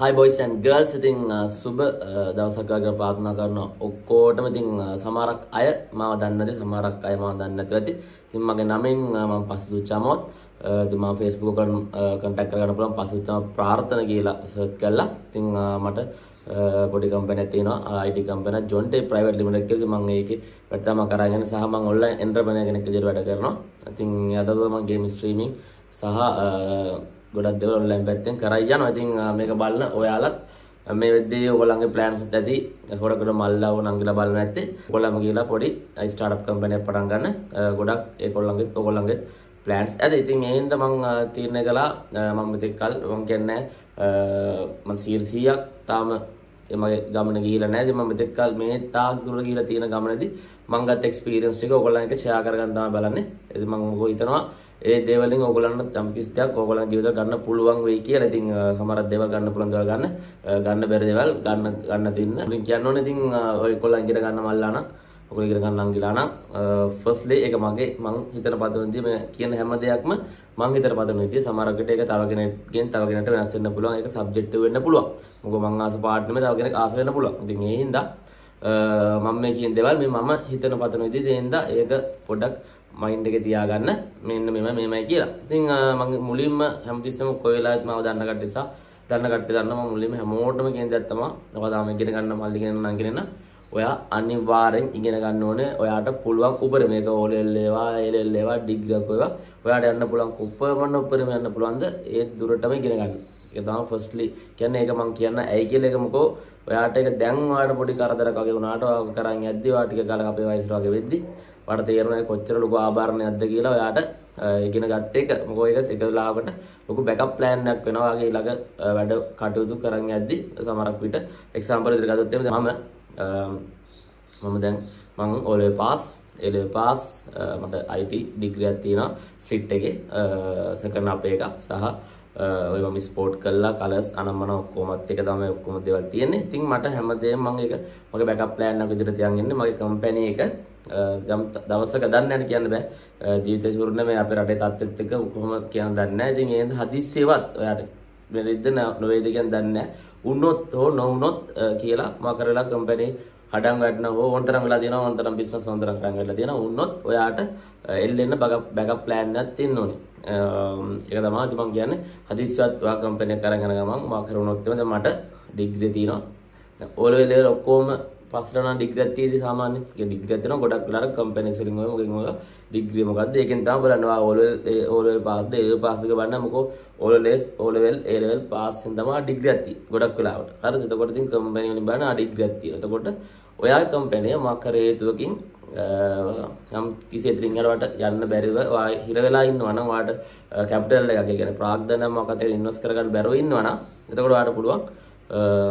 Hi boys and girls, ඉතින් සුබ දවසක් වගේ ප්‍රාර්ථනා කරනවා ඔක්කොටම. ඉතින් සමහරක් අය මාව දන්නේ නැති, සමහරක් අය මාව දන්නේ නැතුව ඇති. ඉතින් මගේ නමෙන් මම පස්සේ දුච්චමොත් ඉතින් මම Facebook වලින් contact කරගන්න පුළුවන්. පස්සේ දුච්චම ප්‍රාර්ථනා කියලා search කළා. ඉතින් මට පොඩි කම්පැනික් තියෙනවා, IT company John Tay Private Limited කියලා. මම ඒකේ වැඩම කරගෙන සහ මම online entrepreneur කෙනෙක් විදිහට වැඩ කරනවා. ඉතින් අදට මම game streaming සහ ගොඩක් දේවල් online පැත්තෙන් කරා යනවා. ඉතින් මේක බලන ඔයාලත් මේ වෙද්දී ඔයගොල්ලන්ගේ plans ඇති. ගොඩක් මල්ලාව නංගිලා බලන්න ඇත්තේ. ඔයගොල්ලම කියලා පොඩි startup company එකක් පටන් ගන්න. ගොඩක් ඔයගොල්ලන්ගේ plans ඇති. ඉතින් ඒ හින්දා මම තීරණය කළා, මම මෙතෙක් කල් මම කියන්නේ මම 100ක් තාම මගේ ගමන ගිහිලා නැහැ. ඉතින් මම මෙතෙක් කල් මේ තාක් දුර ගිහිලා තියෙන ගමනේදී මම ගත්ත experience ටික ඔයගොල්ලන් එක්ක share කරගන්න තමයි බලන්නේ. ඉතින් මම මොකෝ හිතනවා ඒ දේවලින් ඕගොල්ලන්ට යම්කිසි දෙයක් ඕගොල්ලන් ජීවිත ගන්න පුළුවන් වෙයි කියලා. ඉතින් සමහරක් දේවල් ගන්න පුළුවන් දේවල් ගන්න බැරි දේවල් ගන්න දෙන්න. මුලින් කියන්න ඕනේ ඉතින් ඔයගොල්ලන් ඉගෙන ගන්න මල්ලා නම් ඔයගොල්ලෝ ඉගෙන ගන්න අංගිලා නම් ෆස්ට්ලි ඒක මගේ මං හිතන පදනදී මේ කියන හැම දෙයක්ම මං හිතන පදනදී සමහරකට ඒක තව කෙනෙක්ගෙන් තව කෙනෙක්ට වෙනස් වෙන්න පුළුවන්. ඒක සබ්ජෙක්ටිව් වෙන්න පුළුවන්. මොකද මං ආස පාට නෙමෙයි, තව කෙනෙක් ආස වෙන්න පුළුවන්. ඉතින් ඒ හින්දා මම මේ කියන දේවල් මේ මම හිතන පදනදී ඒ හින්දා ඒක පොඩ්ඩක් මයින්ඩ් එකේ තියාගන්න මෙන්න මෙමය කියලා. ඉතින් මම මුලින්ම හැමතිස්සම කොයි වෙලාවෙත් මාව දන්න කට්ටිය මම මුලින්ම හැමෝටම කියන දේ තමයි, ඔයාලා ඉගෙන ගන්න මල්ලි කියන නම් ඉගෙන ගන්න. ඔයා අනිවාර්යෙන් ඉගෙන ගන්න ඕනේ. ඔයාට පුළුවන් උපරිම මේක ඕ ලෙවල් ඒවා, ඒ ලෙවල් ඒවා, ඩිග්‍රී ඒවා ඔයාට යන්න පුළුවන් උපරිම යන්න පුළුවන්ද ඒ දුරටම ඉගෙන ගන්න. ඒක තමයි ෆස්ට්ලි කියන්නේ. ඒක මම කියන්න ඇයි කියලා එක මොකෝ ඔයාට ඒක දැන් ඔයාට පොඩි කරදරයක් වගේ වුණාට ඔයා කරන් යද්දී ඔයා ටික කාලයක් අපේ වයසට වගේ වෙද්දී ඔයාට තේරෙනවා කොච්චර ලොකු ආභරණයක්ද කියලා. ඔයාට ඉගෙන ගන්න එක මොකෝ ඒක එකලාවකට ලොකු බෑකප් ප්ලෑන් එකක් වෙනවා. ඔයාගේ ළඟ වැඩ කටයුතු කරන් යද්දී සමහරක් විට එක්සැම්පල් විදිහට ගත්තොත් එහෙම මම දැන් මම O level pass මට IT ඩිග්‍රී එකක් තියෙනවා ස්ට්‍රීට් එකේ සෙකන්ඩ් අපේ එකක් සහ ඔය මම ස්පෝට් කළා කලර්ස් අනම්මන ඔක්කොමත් එක තමයි ඔක්කොම දේවල් තියෙන්නේ. ඉතින් මට හැමදේම මම ඒක මගේ බෑකප් ප්ලෑන් එක විදිහට තියන් ඉන්නේ. මගේ කම්පැනි එක දවසක දන්නේ නැහැ කියන්න බෑ. ජීවිතේ ශුරුනේ මේ අපේ රටේ තත්ත්වෙත් එක්ක කොහොමද කියන්න දන්නේ නැහැ. ඉතින් ඒ හදිස්සියවත් ඔයාට වෙලෙද්ද නොවේද කියන දන්නේ නැහැ. වුණොත් හෝ නොවුණොත් කියලා මම කරලා කම්පැනි කඩන් වැටෙනවා හෝ වොන්තරම් වෙලා දිනවා, වොන්තරම් බිස්නස් වොන්තරම් කරන් වෙලා දිනවා වුණොත් ඔයාට එල්ලෙන්න බෑකප් ප්ලෑන් එකක් තියෙන්න ඕනේ. ඒක තමයි මම කියන්නේ. හදිස්සියවත් ඔයා කම්පැනි එකක් අරගෙන ගමන් මම කරුණොත් එමෙ දැන් මට ඩිග්‍රී තියෙනවා. දැන් ඕ ලෙවල් වල ඔක්කොම පස්සට නම් ඩිග්‍රීක් තියෙදි සාමාන්‍යයෙන් ඒ ඩිග්‍රීක් දෙනවා ගොඩක් වෙලාවට කම්පැනිස් වලින් ඔය මොකෙන් ඔය ඩිග්‍රී මොකද්ද ඒකෙන් තමයි බලන්න. ඔයා ඕ ලෙවල් පාස් දෙක බලන්න. මොකෝ ඕ ලෙවල් පාස්ෙන් තමයි ඩිග්‍රීක් තියෙන්නේ ගොඩක් වෙලාවට. හරිද? එතකොට ඉතින් කම්පැනි වලින් බලන ඩිග්‍රීක් තියෙනවා. එතකොට ඔයා කම්පැනිය මාකර හේතුවකින් යම් කිසි දෙයක් අරවට යන්න බැරිව ඔයා හිර වෙලා ඉන්නවා නම් ඔයාට කැපිටල් එකක් ඒ කියන්නේ ප්‍රාග්ධනම මොකක්ද ඒක ඉන්වෙස්ට් කරගන්න බැරුව ඉන්නවා නම් එතකොට ඔයාට පුළුවන්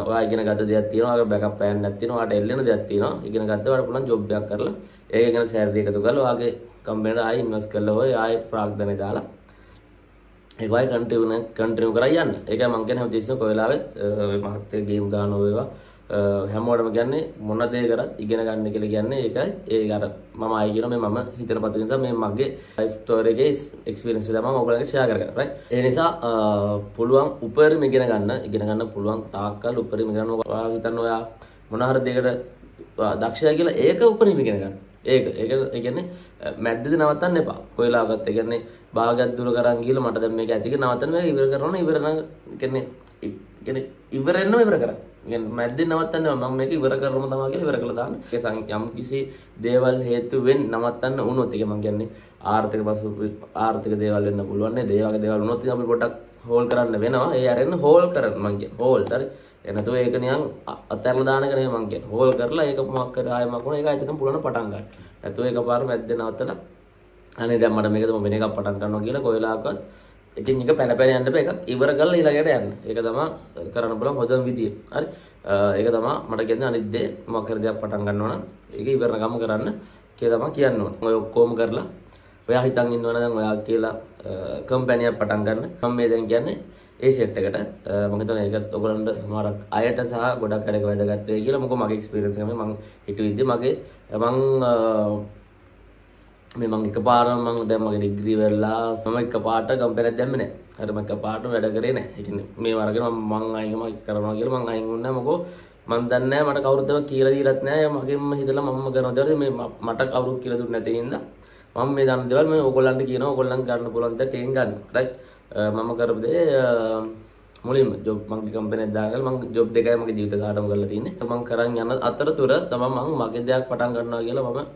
ඔයා ඉගෙන ගත්ත දෙයක් තියෙනවා, ඔයාගේ බෑකප් ප්ලෑන් එකක් තියෙනවා, ඔයාට එල්ලෙන දෙයක් තියෙනවා, ඉගෙන ගත්ත ඔයාට පුළුවන් ජොබ් එකක් කරලා ඒක ගැන සැලරි එකතු කරලා ඔයාගේ කම්පැනිට ආයෙ ඉන්වෙස්ට් කරලා ඔය ආයෙ ප්‍රාග්ධනේ දාලා ඒක වයි කන්ටිනියු කරා යන්න. ඒකයි මම කියන්නේ හැමතිස්සෙම කොයි වෙලාවෙත් ඔය මහත්ය ගේම් ගන්න ඕවා හැමෝටම කියන්නේ මොන දේ කරත් ඉගෙන ගන්න කියලා කියන්නේ. ඒකයි ඒක අර මම ආයෙ කියන මේ මම හිතන පද නිසා මේ මගේ ලයිෆ් ස්ටෝරි එකේ එක්ස්පීරියන්ස් එක තමයි ඔයගොල්ලන්ට ෂෙයා කරගන්න. රයිට්? ඒ නිසා පුළුවන් උපරිම ඉගෙන ගන්න පුළුවන් තාක්කල් උපරිම ඉගෙන ගන්න. ඔයා හිතන්න ඔයා මොන හරි දෙයකට දක්ෂයි කියලා ඒක උපරිම ඉගෙන ගන්න. ඒක කියන්නේ මැද්දේදී නවත්තන්න එපා. කොයිලාවකත් ඒ කියන්නේ භාගයක් දුර කරන් ගිහලා මට දැන් මේක ඇතික නවත්තන්න බෑ ඉවර කරනවා ඉවර නම් කියන්නේ ඉවර වෙනම ඉවර කරා. මැද්දේ නවත්තන්න මම මේක ඉවර කරනවා තමයි කියලා ඉවර කළා දාන්න. ඒක යම් කිසි දේවල් හේතුවෙන් නවත්තන්න වුණොත් ඒක මම කියන්නේ ආර්ථික දේවල් වෙන්න පුළුවන් නේද? ඒ වගේ දේවල් වුණොත් ඉතින් අපි පොඩ්ඩක් හෝල් කරන්න වෙනවා. ඒ අරගෙන හෝල් කරන්න මම කියන්නේ හෝල්. හරි? එනතෝ ඒක නිකන් අතහැරලා දාන එක නෙමෙයි මම කියන්නේ. හෝල් කරලා ඒක මොකක් කර ආයෙ මම කරන එක ඇත්තටම පුළුවන් පටන් ගන්න. නැතෝ එකපාර මැද්දේ නවත්තලා අනේ දැන් මට මේකද මම වෙන එකක් පටන් ගන්නවා කියලා කොයිලාකවත් ඉතින් එක පැනපැන යන්න බෑ. එකක් ඉවර කරලා ඊළඟට යන්න. ඒක තමයි කරන්න පුළුවන් හොඳම විදිය. හරි? ඒක තමයි මට කියන්නේ අනිත් දේ මොකක් හරි දෙයක් පටන් ගන්නවා නම් ඒක ඉවරනකම කරන්න කියලා තමයි කියන්න ඕනේ. ඔය ඔක්කොම කරලා ඔයා හිතන් ඉන්නවනම් දැන් ඔයා කියලා කම්පැනියක් පටන් ගන්න. මම මේ දැන් කියන්නේ ඒ සෙට් එකට මම හිතනවා ඒකත් ඔයගොල්ලන්ට සමහරක් අයට සහ ගොඩක් අයට වැදගත් වෙයි කියලා. මොකද මගේ එක්ස්පීරියන්ස් එකෙන් මම හිතුවේ මගේ මම memang kepada memang dia mungkin degree berlas, memang kepada compare aja mana, karena memang kepada beda kerene, ini memang kita mangai karena kita mangai guna, mungkin mandannya, mata kau itu kira dilatnya, mungkin mahidala mama kerana jadi mata kau kira itu nanti inda, mama medan jual, mama ukuran itu kira ukuran karena pulang itu kenggan, right? Mama kerja itu mulim job mangki company dagal mang job dekai mangki jiwita garam galat ini mang karang yana atar tura tama mang maki deak patang karna gela mama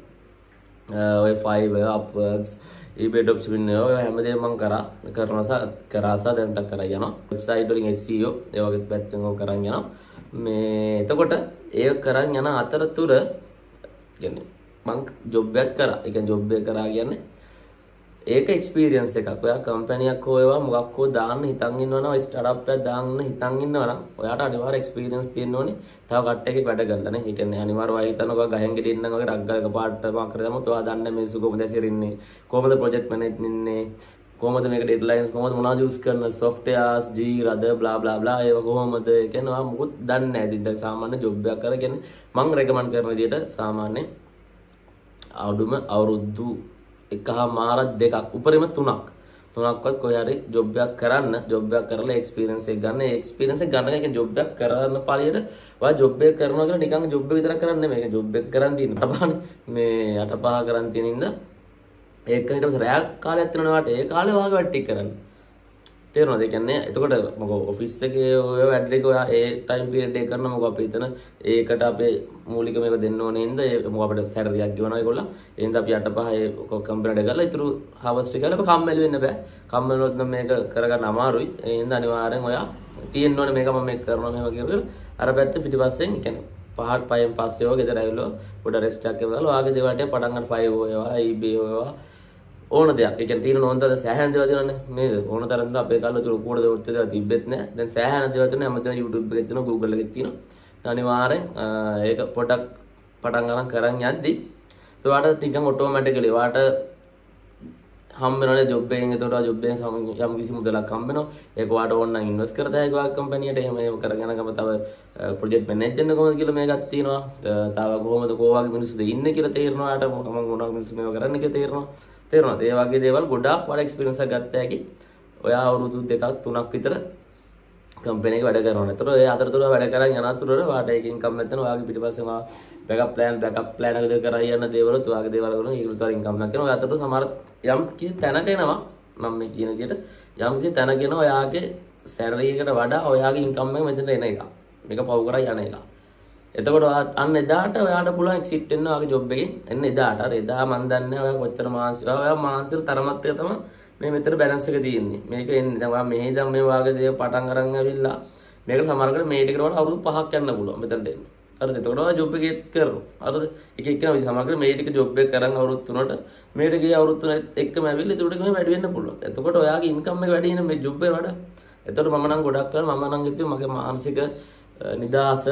wifi we upworks eBay dropshipping yo hamade mang kara karnasa karasa dan tak kara yana website doling SEO ewa git pattengo karang yana me takota e karang yana atar tura yani mang job back kara ikan job back kara yani ඒක experience එකක්. ඔයා company එකක් හෝ ඒවා මොකක් හෝ දාන්න හිතන් ඉන්නවනම් startup එකක් දාන්න හිතන් ඉන්නවනම් ඔයාට අනිවාර්ය experience තියෙන්න ඕනේ. තව කට්ටියගේ වැඩ ගන්න නේ. ඒ කියන්නේ අනිවාර්ය ඔයා හිතන ඔයා ගහෙන් ගෙඩින්න නම් ඔයාට අග්ගල කපාට මාක් කර දැමුවොත් ඔයා දන්නේ මේසු කොහොමද ඇසිරින්නේ? කොහොමද project management ඉන්නේ? කොහොමද මේක deadlines කොහොමද මොනවද use කරන softwares, Jira, blah blah blah ඒවා කොහොමද? ඒ කියන්නේ ඔයා මොකුත් දන්නේ නැහැ. ඉතින් දැන් සාමාන්‍ය job එකක් කරගෙන මම recommend කරන විදිහට සාමාන්‍ය අවුරුම අවුරුදු එකහා මාරක් දෙකක් උපරිම තුනක්වත් කොහේ ජොබ් එකක් කරන්න ජොබ් එකක් කරලා එක්ස්පීරියන්ස් එක ගන්න ඒ එක්ස්පීරියන්ස් එක ගන්න එක කියන්නේ ජොබ් එකක් කරන ඵලයට ඔයා ජොබ් එක කරනවා කියලා නිකන් ජොබ් එක විතරක් කරන්නේ නෙමෙයි ඒක ජොබ් එක කරන් තියෙන බහනේ මේ අටපහ කරන් තියෙන ඉඳ ඒක ඊට පස්සේ රැයක් කාලයක් යනවාට ඒ කාලේ ඔයාගේ වැඩ ටික කරන්න තේරෙනවද ඒ කියන්නේ එතකොට මොකෝ ඔෆිස් එකේ ඔය වැඩ ටික ඔයා ඒ ටයිම් පීරියඩ් එක කරනවා මොකෝ අපි හිතන ඒකට අපේ මූලික මේක දෙන්න ඕනේ නේද ඒක මොකක් අපිට සැලරියක් ගෙවනවා ඒගොල්ලෝ එහෙනම් අපි 8-5 ඒ කම්පැනිට ගාලා ඉතුරු හවස් ටික ගාලා කම්මැලි වෙන්න බෑ කම්මැලි වුණොත් නම් මේක කරගන්න අමාරුයි එහෙනම් අනිවාර්යෙන් ඔයා තියෙන්න ඕනේ මේක මම මේක කරනවා මේවා කියලා අර පැත්ත පිටිපස්සෙන් يعني 5-5න් පස්සේ ඔය ගෙදර ඇවිල්ලා පොඩ රෙස්ට් එකක් ගෙවලා ඔයාගේ දේවල්ට පටන් ගන්න 5 ඕවා eBay ඕවා ඕන දෙයක්. ඒ කියන්නේ තියෙන ඕන තරම් සෑහෙන දේවල් තියෙනවානේ. මේ ඕන තරම් අපේ කාලේ තුරු කෝඩ දෙවුත් දේවල් තිබෙත් නෑ. දැන් සෑහෙන දේවල් තියෙනවා. හැමදේම YouTube එකේ තියෙනවා, Google එකේ තියෙනවා. අනිවාර්යෙන් ඒක පොඩක් පටන් ගන්න කරන් යද්දි ඔයාට නිකන් ඔටෝමැටිකලි ඔයාට හම්බ වෙනවනේ ජොබ් එකෙන්. ඒතකොට ජොබ් එකෙන් යම් කිසි මුදලක් හම්බ වෙනවා. ඒක ඔයාට ඕන නම් ඉන්වෙස්ට් කරලා ඒක ඔයාගේ කම්පැනි එකට. එහෙම ඒක කරගෙන ගම තව ප්‍රොජෙක්ට් මැනේජර් කොහොමද කියලා මේකක් තියෙනවා. තව කොහොමද කොවාගේ මිනිස්සුද ඉන්නේ කියලා තේරෙනවා. ඔයාට මම මොනවා මිනිස්සු මේවා කරන්න කියලා තේරෙනවා. තේරෙනවද? ඒ වගේ දේවල් ගොඩාක් වල එක්ස්පීරියන්ස් එකක් ගත්ත හැකි. ඔයා අවුරුදු 2-3ක් විතර කම්පැනි එකේ වැඩ කරනවා. ඒතර ඒ අතරතුර වැඩ කරන් යන අතරතුර ඔයාට ඒක ඉන්කම් නැත්නම් ඔයාගේ පිටිපස්සෙන් ආ බෑකප් ප්ලෑන් එක දෙක කරා යන දේවලුත් ඔයාගේ දේවල් වලින් ඒකට තව ඉන්කම් ගන්න කරනවා. ඔය අතරතුර සමහර යම් කිසි තැනක එනවා. මම මේ කියන විදිහට යම් කිසි තැනක එනවා ඔයාගේ සැලරි එකට වඩා ඔයාගේ ඉන්කම් එක මෙතන එන එක. මේක පව් කරා යන එක. එතකොට අන්න එදාට ඔයාට පුළුවන් එක්සිට් වෙන්න ඔයාගේ ජොබ් එකෙන්. එන්න එදාට අර එදා මන් දන්නේ ඔයා කොච්චර මානසිකව ඔයා මානසික තරමත් එක තමයි මේ මෙතන බැලන්ස් එක තියෙන්නේ. මේක එන්නේ දැන් ඔයා මේ ඉඳන් මේ වාගේ දේ පටන් අරන් ඇවිල්ලා මේකට සමහරකට මේ ටිකට වල අවුරුදු 5ක් යන්න පුළුවන් මෙතනට එන්න. හරිද? එතකොට ඔයා ජොබ් එකේ කරනවා. හරිද? එක එකම සමහරකට මේ ටික ජොබ් එක කරන් අවුරුදු 3ට මේකට ගිය අවුරුදු 3ත් එක්කම ඇවිල්ලා ඒකට ගිහින් වැඩි වෙන්න පුළුවන්. එතකොට ඔයාගේ ඉන්කම් එක වැඩි වෙන මේ ජොබ් එක වඩා. එතකොට මම නම් ගොඩක් කරලා මම නම් හිතුවේ මගේ මානසික නිදාස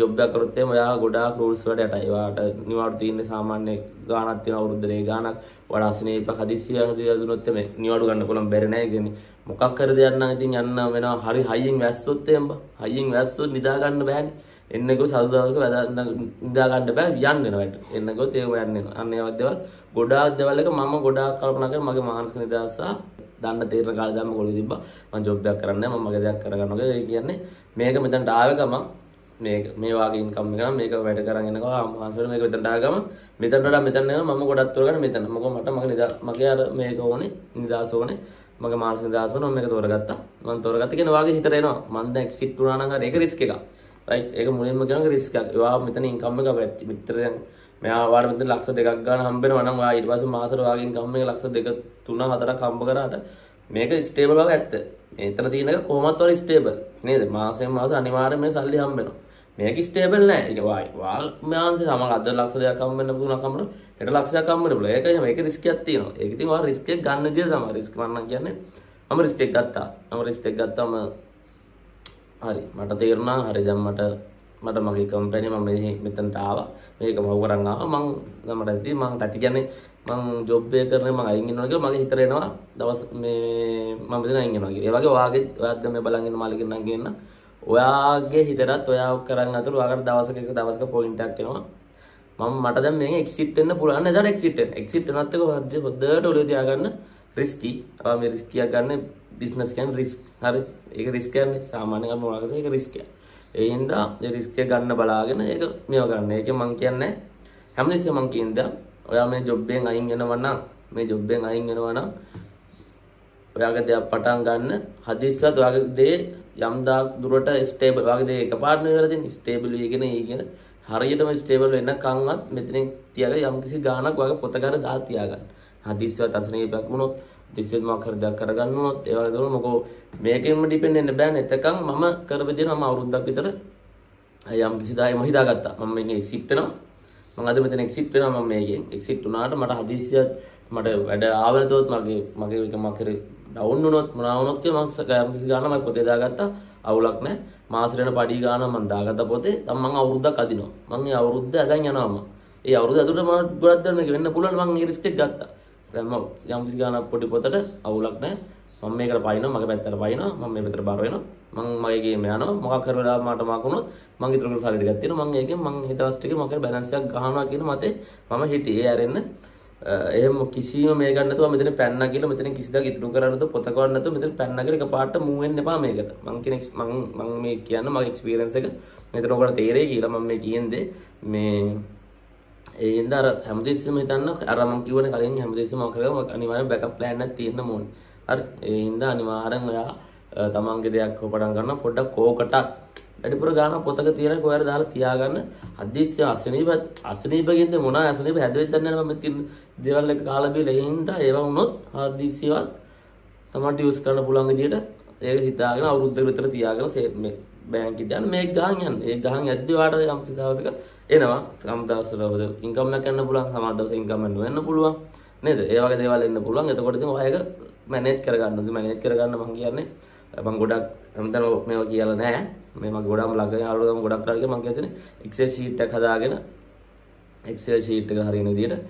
ජොබ් එකක් කරොත් එම ඔයා ගොඩාක් රූල්ස් වලට යටයි. ඔයාට නිවාඩු තියෙන්නේ සාමාන්‍ය ගාණක් තියෙන අවුරුද්දේ ගාණක්. ඔයාලා අසනීප හදිසිය දුනොත් එමේ නිවාඩු ගන්න පුළුවන් බැරි නෑ. කියන්නේ මොකක් කර දෙයක් නම් ඉතින් යන්න වෙනවා. හරි හයියෙන් වැස්සොත් එම්බ. හයියෙන් වැස්සොත් නිදා ගන්න බෑනේ. එන්නකො සල්දාවක වැදා නිදා ගන්න බෑ යන්න වෙනවා. එන්නකොත් ඒක යන්න වෙනවා. අන්න ඒවත් දේවල් ගොඩාක් දේවල් එක මම ගොඩාක් කල්පනා කරලා මගේ මානසික නිදහස දන්න තීරණ කාලේ දාම කොළේ තිබ්බා. මම ජොබ් එකක් කරන්නේ නැහැ. මම මගේ දෙයක් කරගන්නවා. ඒ කියන්නේ මේක මෙතනට ආව ගමන් මේ වාගේ ඉන්කම් එක නම් මේක වැඩ කරන් යනකොට මාසවල මේක මෙතනට ආගම මෙතනට වඩා මෙතන යනවා මම ගොඩක් තෝරගන්න මෙතන. මොකද මට මගේ අර මේක ඕනේ නිදාස ඕනේ. මගේ මානසික නිදාස ඕනේ. මම මේක තෝරගත්තා. මම තෝරගත්ත කියන වාගේ හිතට එනවා. මම දැන් එක්සිට් වුණා නම් හරි ඒක රිස්ක් එකක්. රයිට්? ඒක මුලින්ම කියනවා රිස්ක් එකක්. ඔයා මෙතන ඉන්කම් එක වැඩි. මිත්‍ර දැන් මෙයා වාර මෙතන ලක්ෂ 2ක් ගන්න හම්බ වෙනවා නම් ඔයා ඊට පස්සේ මාසෙට වාගේ ඉන්කම් එක ලක්ෂ 2, 3, 4ක් හම්බ කරාට මේක ස්ටේබල් බව ඇත්ත. මෙතන තියෙන එක කොහොමවත් වල ස්ටේබල් නේද? මාසෙන් මාස අනිවාර්යයෙන්ම සල්ලි හම්බ වෙනවා. මේක ස්ටේබල් නෑ. ඒක වාල් මාංශේ සමහර අද ලක්ෂ 2ක් හම්බ වෙන පුණක් හම්බ වෙන 2 ලක්ෂයක් හම්බ වෙන බුලා. ඒක එහෙම ඒක රිස්ක් එකක් තියෙනවා. ඒක ඉතින් ඔයා රිස්ක් එක ගන්න විදිහ තමයි රිස්ක් මන්නම් කියන්නේ. මම රිස්ක් එක ගත්තා. මම රිස්ක් එක ගත්තාම හරි මට තේරුණා. හරි දැන් මට මගේ කම්පැනි මම මෙතනට ආවා. මේක මම කරන් ආවා. මම දැන් මට ඇති කියන්නේ මම ජොබ් එක කරන්නේ මම අයින් වෙනවා කියලා මගේ හිතට එනවා. දවස් මේ මම මෙතන අයින් වෙනවා කියලා. ඒ වගේ ඔයාගේ ඔයාත් දැන් මේ බලන් ඉන්න මාළි කෙනා කියනවා. ඔයාගේ හිතටත් ඔයාව කරන් අතර ඔයාකට දවසක පොයින්ට් එකක් එනවා. මට දැන් මේකෙන් එක්සිට් වෙන්න පුළුවන්. එතකොට එක්සිට් වෙනත් එක හොද්දට ඔලුව තියාගන්න රිස්කි. ආ මේ රිස්ක් කියා ගන්න බිස්නස් කියන්නේ රිස්ක්. හරි. ඒක රිස්ක් කියන්නේ සාමාන්‍යයෙන් අපි මොනවද ඒක රිස්ක් කියන්නේ. ඒ හින්දා මේ රිස්ක් එක ගන්න බලාගෙන ඒක මේව ගන්න. ඒක මම කියන්නේ හැමදෙස්සම මම කියනවා ඔයා මේ ජොබ් එකෙන් අයින් වෙනවා නම් ඔයාගේ දේ පටන් ගන්න හදිස්සියත් ඔයාගේ දේ යම් දාක් දුරට ස්ටේබල් ඔයාගේ දේ එකපාරට වෙලා තියෙන ස්ටේබල් වෙගෙන ඊගෙන හරියටම ස්ටේබල් වෙනකන්වත් මෙතනින් තියාගෙන යම් කිසි ගාණක් ඔයාගේ පොත ගන්න දා තියාගන්න. හදිස්සියත් අසනීපයක් වුණොත් දෙසියත් මම කරදයක් කරගන්න උනොත් ඒ වගේ දොන මොකෝ මේකෙන්ම ඩිපෙන්ඩ් වෙන්න බෑනේ. එතකන් මම කරපදින මම අවුරුද්දක් විතර යම් කිසි දායි මම හිතාගත්තා මම මේකෙන් එක්සිට් වෙනවා. මම අද මෙතන එක්සිට් වෙනවා. මම මේකෙන් එක්සිට් වුණාට මට හදිස්සියත් මට වැඩ ආවනතොත් මගේ එක මකරේ ඩවුන් වුණොත් මොනවා වුණත් කියලා මම කිසි ගානක් මම පොතේ දාගත්තා. අවුලක් නැහැ. මාසෙට යන පඩි ගාන මම දාගත්තා පොතේ. දැන් මම අවුරුද්දක් අදිනවා. මම මේ අවුරුද්ද අදන් යනවා මම. ඒ අවුරුද්ද ඇතුළත මම ගොඩක් දන්න මේක වෙන්න පුළුවන්. මම ඒ රිස්ක් එක ගත්තා. දැන් මම යම් කිසි ගානක් පොඩි පොතට අවුලක් නැහැ. මම මේකට පයින්නවා. මගේ පැත්තට පයින්නවා. මම මේ පැත්තට බර වෙනවා. මම මගේ ගේම යනවා. මොකක් කරලා මට මකුණොත් මම ඊතර කරලා සල්ලි ටිකක් තියෙනවා. මම ඒකෙන් මම හිතවස්ට් එකේ මගේ බැලන්ස් එකක් ගහනවා කියන මතේ මම හිටියේ. ඒ ආරෙන්න එහෙම කිසිම මේක නැතුව මෙතන පැන්න කියලා මෙතන කිසිදාක ඉතුරු කරන්න නැතුව පොත ගන්න නැතුව මෙතන පැන්න කියලා එකපාරට මූ වෙන්න එපා මේකට. මම කෙනෙක් මම මේ කියන්න මගේ එක්ස්පීරියන්ස් එක මෙතන ඔකට තේරෙයි කියලා මම මේ කියන්නේ. මේ ඒ හින්දා අර හැමදෙස්සෙම හිතන්න අර මම කිව්වනේ කලින් හැමදෙස්සෙම මම කරගම අනිවාර්යෙන් බෑකප් ප්ලෑන් එකක් තියෙන්න ඕනේ. හරි. ඒ හින්දා අනිවාර්යෙන් ඔයා තමන්ගේ දෙයක් හොපඩම් කරනවා පොඩ්ඩක් කෝකට වැඩිපුර ගාන පොතක තියෙන කොහෙද දාලා තියාගන්න. අදිස්සිය අසනීපකින්ද මොනවා අසනීප හැදෙද්ද නැහැ මම තියෙන දේවල් එක කාලා බීලා හින්දා ඒවා වුණොත් අදිස්සියවත් තමයි යූස් කරන්න පුළුවන් විදියට ඒක හිතාගෙන අවුරුද්දක විතර තියාගෙන මේ බැංකුවේ දාන්න මේක ගහන් යන්න. ඒක ගහන් යද්දී වාට යම්සි දවසක එනවා. සම දවසවල ඉන්කම් එක ගන්න පුළුවන්. සමහර දවසක ඉන්කම් එක නොවෙන්න පුළුවන් නේද? ඒ වගේ දේවල් එන්න පුළුවන්. එතකොට ඉතින් ඔය එක මැනේජ් කරගන්න ඕනේ. මැනේජ් කරගන්න මම කියන්නේ මම ගොඩක් හැමදාම මේවා කියලා නැහැ. මේ මගේ ගොඩාම ළඟ යාළුවෝ ගම ගොඩක් කරගෙන මම කියන්නේ Excel sheet එකක් හදාගෙන Excel sheet එක හරියන විදිහට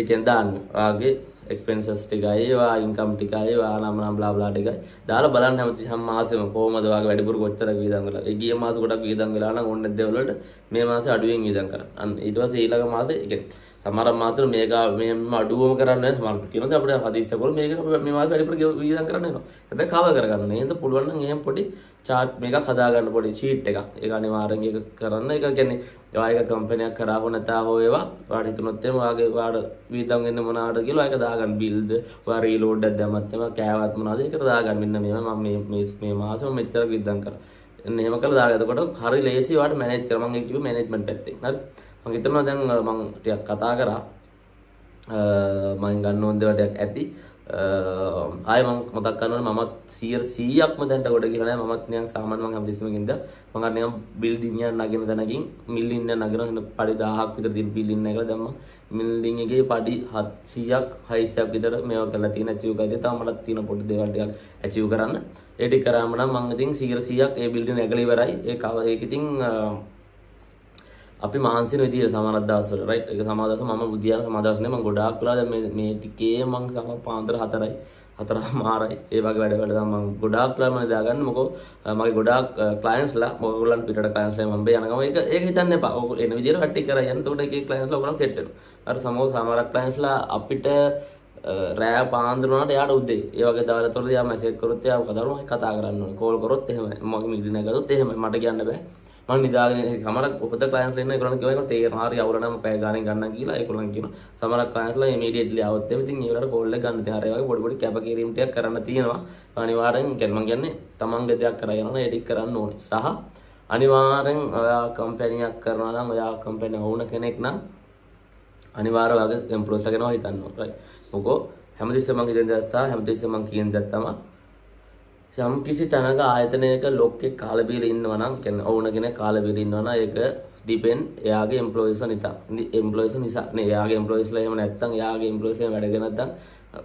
ඒකෙන් දාන්න. ඔයාගේ expenses ටිකයි, ඔයා income ටිකයි, ඔයා නම් බ්ලා බ්ලා ටිකයි දාලා බලන්න හැම මාසෙම කොහමද ඔයාගේ වැඩිපුර කොච්චර වියදම් කරලා. ඒ ගිය මාස ගොඩක් වියදම් වෙලා නම් ඕන දේවල් වලට මේ මාසේ අඩුවෙන් වියදම් කරන්න. අන්න ඊට පස්සේ ඊළඟ මාසේ ඒ කියන්නේ සමහර මාතෘ මේක මෙහෙම අඩුවම කරන්නේ නැහැ. සමහර කියනවා අපිට හදිස්සිය කරලා මේක මේ මාසෙ වැඩිපුර වියදම් කරන්න වෙනවා. හැබැයි කව කරගන්න. එහෙනම් පුළුවන් නම් එහෙම පොඩි chart මේකක් හදාගන්න පොඩි sheet එකක්. ඒක අනිවාර්යෙන් ඒක කරන්න. ඒක කියන්නේ ඔයාගේ company එකක් කරාව නැතාව ඒවා ඔයාට හිතුනොත් එම ඔයාගේ වාඩ වියදම් වෙන මොනවාට කියලා ඔයාක දාගන්න bill ද ඔයා reload එකක් දැම්මත් එම කෑවත් මොනවාද ඒකට දාගන්න. මෙන්න මේවා මම මේ මාසෙම මෙච්චර වියදම් කරා. එන්න එහෙම කළා දාගන්න. එතකොට හරි ලේසි ඔයාට manage කරා. මම කිව්වේ management පැත්තෙන්. හරි. මම හිතනවා දැන් මම ටිකක් කතා කරා මම ගන්න ඕන දේවල් ටිකක් ඇති. ආයෙ මම මතක් කරනවා මමත් 100%ක්ම දැන්ට කොට කියලා නෑ. මමත් නිකන් සාමාන්‍ය මම හැමදෙස්සම ගින්ද මම අර නිකන් බිල්ඩින් එක නගින තැනකින් මිලින් එක නගිනවා වෙන පඩි 1000ක් විතර තියෙන බිල්ඩින් එකල දැම්ම මිලින් එකේ පඩි 700ක් 600ක් විතර මේවා කරලා තියෙන achieve කරලා තව මටත් තියෙන පොඩි දේවල් ටිකක් achieve කරන්න. ඒ ටික කරාම නම් මම ඉතින් 100%ක් ඒ බිල්ඩින් එකල ඉවරයි. ඒක ඉතින් අපි මහන්සින විදිය සමානක් දවස්වල රයිට්. ඒක සමාදාස මම බුදියාන සමාදාස නේ. මම ගොඩාක් වෙලා දැන් මේ ටිකේ මම සම පාන්දර 4යි 4:00යි ඒ වගේ වැඩ තමයි මම ගොඩාක් වෙලා මම දාගන්නේ. මොකෝ මගේ ගොඩාක් ක්ලයන්ට්ස්ලා ඔයගොල්ලන් පිටට ක්ලයන්ට්ස්ලා මම බේ යනකම ඒක හිතන්න එපා. ඔය එන විදියට කට්ටි කරා යන්න. එතකොට එකේ ක්ලයන්ට්ස්ලා ඔයගොල්ලන් සෙට් වෙනවා. අර සමහර ක්ලයන්ට්ස්ලා අපිට රෑ පාන්දර වුණාට එයාට උදේ ඒ වගේ දවල් වලට එයා මැසේජ් කරොත් එයා කතාවම කතා කරන්න ඕනේ. කෝල් කරොත් එහෙමයි. මගේ මිලින ගත්තොත් එහෙමයි. මට කියන්න බෑ. මම නිදාගෙන සමහර ඔපත ක්ලයන්ට්ස් ඉන්න ඒගොල්ලන් කියව එක තේරෙනවා. හරි අවුල නම් පැය ගාණෙන් ගන්නම් කියලා ඒගොල්ලන් කියනවා. සමහර ක්ලයන්ට්ස්ලා ඉමීඩියට්ලි આવත් එමේ ඉතින් ඒවලට කෝල් එක ගන්න. ඉතින් අර ඒ වගේ පොඩි පොඩි කැපකිරීම් ටිකක් කරන්න තියෙනවා. අනිවාර්යෙන් කියන්නේ මම කියන්නේ තමන්ගේ දෙයක් කරගෙන යනවා. එඩිට් කරන්න ඕනේ. සහ අනිවාර්යෙන් ඔයා කම්පැනි එකක් කරනවා නම් ඔයා කම්පැනි ඕන කෙනෙක් නම් අනිවාර්යව ඔයාගේ එම්ප්ලොයිස් කෙනා හිතන්න ඕනේ. රයිට්. මොකෝ හැමදෙස්සම මම කියන දේ සහ හැමදෙස්සම මම කියන දේ තමයි යම් කිසි තැනක ආයතනයක ලොක්කෙක් කාලා බීලා ඉන්නවා නම් කියන්නේ ඕන කෙනෙක් කාලා බීලා ඉන්නවා නම් ඒක ඩිපෙන්ඩ් එයාගේ එම්ප්ලොයිස්ලා නිසා. එම්ප්ලොයිස් නිසා නේ. එයාගේ එම්ප්ලොයිස්ලා එහෙම නැත්තම් එයාගේ එම්ප්ලොයිස්ලා වැඩ කරන නැත්තම්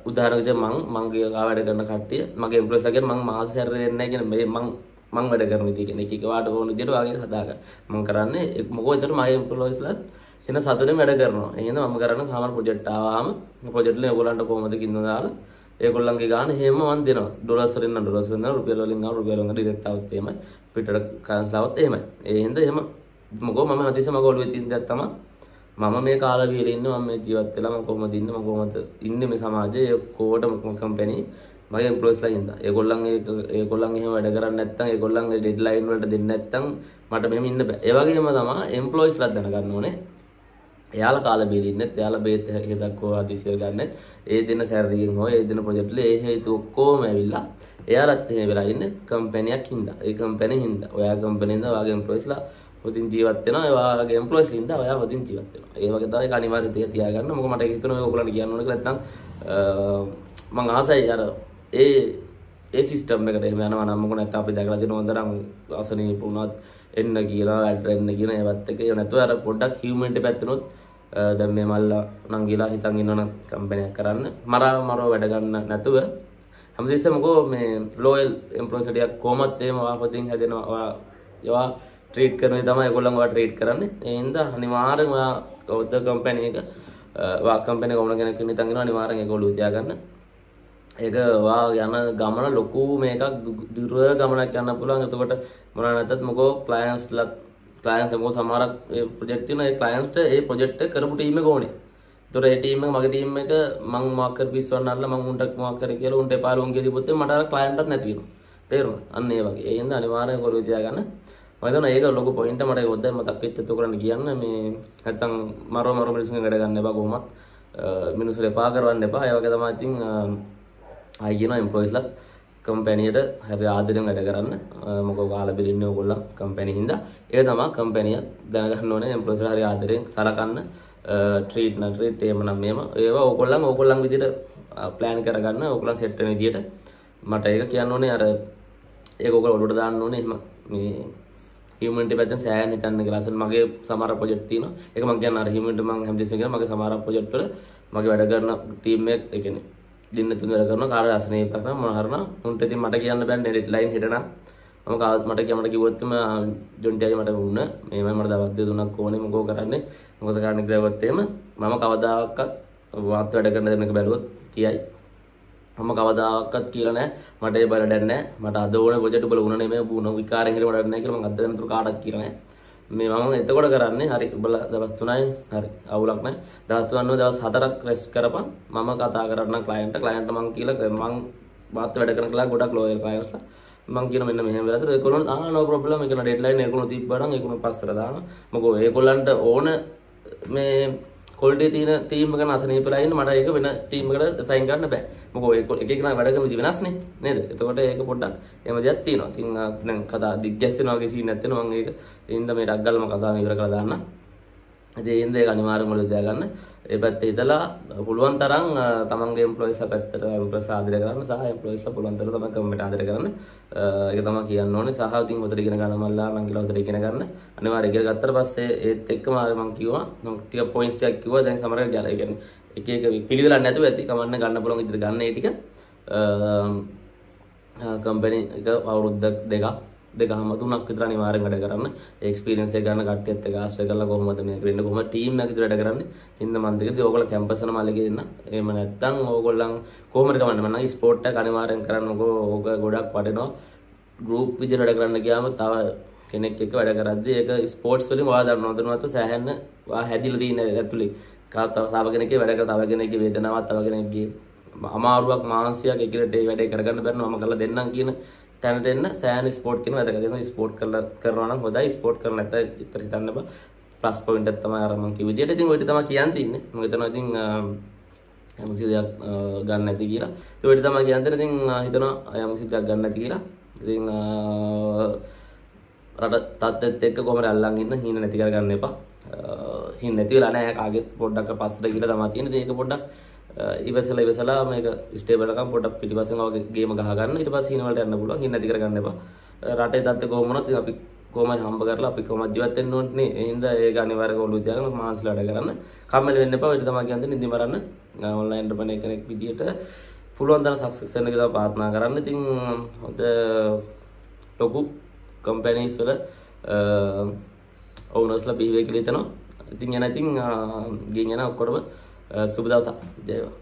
උදාහරණ විදිහට මම ගා වැඩ කරන කට්ටිය මගේ එම්ප්ලොයිස්ලා කියන මම මාස හැරෙ දෙන්නේ නැහැ කියන මේ මම වැඩ කරන විදිහ කියන එක එක වාට ඕන විදිහට ඔයාගේ හදාගන්න. මම කරන්නේ මොකෝ එතකොට මගේ එම්ප්ලොයිස්ලා එන සතුටින් වැඩ කරනවා. එහෙනම් මම කරන්නේ සාමාන්‍ය ප්‍රොජෙක්ට් ආවම ප්‍රොජෙක්ට් වල ඔයගොල්ලන්ට කොහොමද කින්නවා දාලා ඒගොල්ලන්ගේ ගාන එහෙම මන් දෙනවා. ඩොලර්ස් වලින් නම් ඩොලර්ස් වෙනවා. රුපියල් වලින් නම් රුපියල් වලින් ඩිරෙක්ට් આવුත් එහෙමයි. පිටරට කන්ස්ලාවත් එහෙමයි. ඒ හින්දා එහෙම මොකෝ මම හදිස්සියම ඔළුවේ තියෙන දේ තමයි මම මේ කාලා කියලා ඉන්නේ මම මේ ජීවත් වෙලා මම කොහොමද ඉන්නේ මම කොහොමද ඉන්නේ මේ සමාජයේ ඔක්කොටම කම්පැනි මගේ එම්ප්ලොයිස්ලා ඉඳා. ඒගොල්ලන් එහෙම වැඩ කරන්නේ නැත්නම් ඒගොල්ලන් ඩෙඩ්ලයින් වලට දෙන්නේ නැත්නම් මට මෙහෙම ඉන්න බෑ. ඒ වගේම තමයි එම්ප්ලොයිස්ලා දැනගන්න ඕනේ. එයාලා කාලා බීලා ඉන්නෙත් එයාලා බේත් එකක් හොවා දිසිය ගන්නෙත් ඒ දින සැලරියෙන් හෝ ඒ දින ප්‍රොජෙක්ට් වල ඒ හේතු ඔක්කොම ඇවිල්ලා එයාලත් එහෙම වෙලා ඉන්නේ කම්පැනියක් හින්දා. ඒ කම්පැනි හින්දා ඔයා කම්පැනි හින්දා ඔයාගේ එම්ප්ලොයිස්ලා වදින් ජීවත් වෙනවා. ඒ වගේ එම්ප්ලොයිස් හින්දා ඔයා වදින් ජීවත් වෙනවා. ඒ වගේ තමයි අනිවාර්යයෙන් තියාගන්න. මොකද මට ඒක හිතෙනවා ඔය ඔයගොල්ලන්ට කියන්න ඕන කියලා නැත්නම් මම ආසයි අර ඒ සිස්ටම් එකට එහෙම යනවා නම් මොකද නැත්නම් අපි දැකලා දෙන හොඳනම් ආසනීය වුණත් එන්න කියලා ඇඩ්රෙන්න කියන ඒවත් එක ඒ නැතුව අර පොඩ්ඩක් හියුමන්ට පැත්තනොත් දැන් මේ මල්ලා නම් කියලා හිතන් ඉන්නවනම් කම්පැනියක් කරන්න මරව වැඩ ගන්න නැතුව හැමතිස්සෙම කො මේ ලෝයල් එම්ප්ලොයිස් ටිකක් කොහොමත් එහෙම වාපතින් හැදෙනවා. ඔයා ට්‍රීට් කරනවා තමයි ඒගොල්ලන් ඔයා ට්‍රීට් කරන්නේ. ඒ හින්දා අනිවාර්යෙන්ම ඔයා ඔද කම්පැනි එක ඔයා කම්පැනි කොමන කෙනෙක් ඉන්න හිතන් ඉන්නවා අනිවාර්යෙන් ඒගොල්ලෝ උදයා ගන්න. ඒක ඔයා යන ගමන ලොකු මේකක් දුර ගමනක් යන්න පුළුවන්. එතකොට මොනවා නැත්තත් මොකෝ ක්ලයන්ට්ස් මොකෝ සමහරක් ඒ ප්‍රොජෙක්ට් තියෙන ඒ ක්ලයන්ට්ස්ට ඒ ප්‍රොජෙක්ට් එක කරපු ටීම් එක ඕනේ. ඒතකොට ඒ ටීම් එක මගේ ටීම් එක මම මාක් කර පිස්සවන්න අරලා මම උන්ට මාක් කරේ කියලා උන්ට එපා ලොංගේ දීපොත් මට අර ක්ලයන්ට්වත් නැති වෙනවා. තේරුණා? අන්න ඒ වගේ. ඒ හින්දා අනිවාර්යයෙන් කරුව තියාගන්න. මම හිතනවා ඒක ලොකු පොයින්ට් එක මට හොද්දා මතක් වෙච්ච තු කරන්න කියන්න මේ නැත්තම් මරව මිනිස්සුන් වැඩ ගන්න එපා කොහොමත්. මිනිස්සු එපා කරවන්න එපා. ඒ වගේ තමයි ඉතින් අයිගෙන එම්ප්ලොයිස්ලා කම්පැනියට හරි ආදරෙන් වැඩ කරන්න. මොකෝ කාලා බිරින්නේ ඕගොල්ලන් කම්පැනි හින්දා. ඒක තමයි කම්පැනිය දැනගන්න ඕනේ එම්ප්ලොයිස්ලා හරි ආදරෙන් සලකන්න. ට්‍රීට් නම් ට්‍රීට් එහෙම නම් මේම ඒවා ඕගොල්ලන් විදිහට ප්ලෑන් කරගන්න. ඕගොල්ලන් සෙට් වෙන විදිහට මට ඒක කියන්න ඕනේ. අර ඒක ඕගොල්ලෝ ඔළුවට දාන්න ඕනේ. එහෙම මේ හියුමන්ටි පැත්තෙන් සෑහෙන හිතන්න කියලා. අසල් මගේ සමහර ප්‍රොජෙක්ට් තියෙනවා. ඒක මම කියන්නේ අර හියුමන්ටි මම හැමදෙස්සෙන් කියන මගේ සමහර ප්‍රොජෙක්ට් වල මගේ වැඩ කරන ටීම් එක ඒ කියන්නේ දින තුන වැඩ කරනවා කාර්ය ආසනයේ ඉපරන මොනහරන උන්ට ඉතින් මට කියන්න බෑ ඩෙඩ්ලයින් හෙටනම් මම කාවත් මට කිව්වොත් මම ජොන්ටියාගේ මට වුණ මේමය මට දවස් දෙක තුනක් ඕනේ මොකෝ කරන්නේ මොකද කරන්න ගියවත් එහෙම මම කවදාකවත් වාත් වැඩ කරන දෙන්නක බැලුවොත් කියයි මම කවදාකවත් කියලා නෑ මට ඒ බලඩක් නෑ මට අද ඕනේ ප්‍රොජෙක්ට් වල වුණනේ මේ වුණ විකාරයෙන් හිර වැඩක් නෑ කියලා මම අද වෙනතුරු කාටවත් කියලා නෑ. මේ මම එතකොට කරන්නේ හරි ඔබලා දවස් 3යි හරි අවුලක් නැහැ දවස් 3ව දවස් 4ක් රෙස්ට් කරපන් මම කතා කරන්න ක්ලයන්ට් මම කියලා මම වාත් වැඩ කරන කලා ගොඩක් ලෝයල් ක්ලයන්ට්ස්ලා මම කියන මෙන්න මෙහෙම වෙලාතර ඒගොල්ලෝ නෝ ප්‍රොබ්ලම් ඒක න ඩෙඩ්ලයින් ඒගොල්ලෝ තිබ්බනම් ඒගොල්ලෝ පස්සට දානවා. මොකෝ ඒගොල්ලන්ට ඕන මේ කොල්ඩේ තියෙන ටීම් එකන අසනීපලා ඉන්න මට ඒක වෙන ටීම් එකකට සයින් කරන්න බෑ. මොකෝ ඒක එක එක නා වැඩ කරන විදි වෙනස්නේ නේද? එතකොට ඒක පොඩ්ඩක් එහෙම දෙයක් තියෙනවා. ඉතින් දැන් කතා දිග්ගැස් වෙනවා වගේ සීන් නැත්නම් මම ඒක ඉන්න මේ ඩග්ගල්ම කතාව ඉවර කරලා දාන්න. ඉතින් ඉන්න ඒක අනිවාර්යයෙන්ම ඔලුව දා ගන්න. ඒ පැත්තේ ඉඳලා පුළුවන් තරම් තමන්ගේ එම්ප්ලොයිස්ලා පැත්තට එම්ප්ලොයිස් ආදරය කරන්න සහ එම්ප්ලොයිස්ලා පුළුවන් තරම් තමයි කම්මෙන්ට් ආදරය කරන්න. ඒක තමයි කියන්න ඕනේ. සහ ඉතින් උතර ඉගෙන ගන්න මල්ලා මං කියලා උතර ඉගෙන ගන්න. අනිවාර්යයෙන් ඉගෙන ගත්තට පස්සේ ඒත් එක්කම මම කිව්වා ටික පොයින්ට්ස් ටිකක් කිව්වා. දැන් සමහර වෙලාවට ඒ කියන්නේ එක එක පිළිවෙලක් නැතුව ඇති කමන්න ගන්න පුළුවන් විදිහට ගන්න ඒ ටික. කම්පැනි එක අවුරුද්දක් දෙකම තුනක් විතර අනිවාර්යෙන් වැඩ කරන්න. ඒ එක්ස්පීරියන්ස් එක ගන්න කට්ටියත් එක ආශ්‍රය කරලා කොහොමද මේක වෙන්න කොහොමද ටීම් එකක් විතර වැඩ කරන්නේ. ඉන්න මන් දෙකදී ඕගොල්ලෝ කැම්පස් වල මල්ලේ දෙන්න. එහෙම නැත්නම් ඕගොල්ලන් කොහොමද ගමන්නේ මන්නම් ස්පෝර්ට් එක අනිවාර්යෙන් කරන්නකෝ. ඕක ගොඩක් වටිනවා. ගෲප් විදිහට වැඩ කරන්න ගියාම තව කෙනෙක් එක්ක වැඩ කරද්දී ඒක ස්පෝර්ට්ස් වලින් ඔයා දන්නවද සෑහෙන ඔයා හැදිලා තියෙන ඇතුලේ තව කෙනෙක්ගේ වැඩ කර තව කෙනෙක්ගේ වේදනාවක් තව කෙනෙක්ගේ අමාරුවක් මානසිකයක් එකට ඒ වැඩේ කරගන්න බැරි නම කරලා දෙන්නම් කියන තැනට එන්න සෑහන ස්පෝර්ට් කියන වැදගත්. ඒක ස්පෝර්ට් කරනවා නම් හොඳයි. ස්පෝර්ට් කරලා නැත්නම් ඉතින් හිතන්න බා ප්ලස් පොයින්ට් එක තමයි අර මම කිව්ව විදියට. ඉතින් ඔය ටික තමයි කියන්න තින්නේ. මම හිතනවා ඉතින් යම්සි දෙයක් ගන්න නැති කියලා. ඒ ටික තමයි කියන්න තියෙන. ඉතින් හිතනවා යම්සි දෙයක් ගන්න නැති කියලා. ඉතින් රට තත්ත්වෙත් එක්ක කොහමද අල්ලන් ඉන්න හින නැති කරගන්න එපා. හින නැති වෙලා නැහැ කාගෙත් පොඩ්ඩක් පස්සට ගිහලා තමයි තියෙන්නේ. ඉතින් ඒක පොඩ්ඩක් ඉවසලා මේක ස්ටේබල් එකක් පොඩක් පිටිපස්සෙන් ඔය ගේම ගහ ගන්න. ඊට පස්සේ හින වලට යන්න පුළුවන්. හින නැති කර ගන්න එපා. රටේ තත්ත්වය කොහොම වුණත් අපි කොහොමද හම්බ කරලා අපි කොහොමද ජීවත් වෙන්න ඕනේ නේ. ඒ හින්දා ඒක අනිවාර්යයෙන්ම ඔළුව තියාගෙන මානසිකව වැඩ කරන්න. කම්මැලි වෙන්න එපා. ඔය තමයි කියන්නේ නිදි මරන්න. ඔන්ලයින් එන්ටර්ප්‍රෙනර් කෙනෙක් විදියට පුළුවන් තරම් සක්සස් වෙන්න කියලා ප්‍රාර්ථනා කරන්න. ඉතින් හොඳ ලොකු කම්පැනිස් වල ඕනර්ස්ලා බිහිවෙයි කියලා හිතනවා. ඉතින් එන ඉතින් ගෙන් යන ඔක්කොම සුබ දවසක්. ජයවා.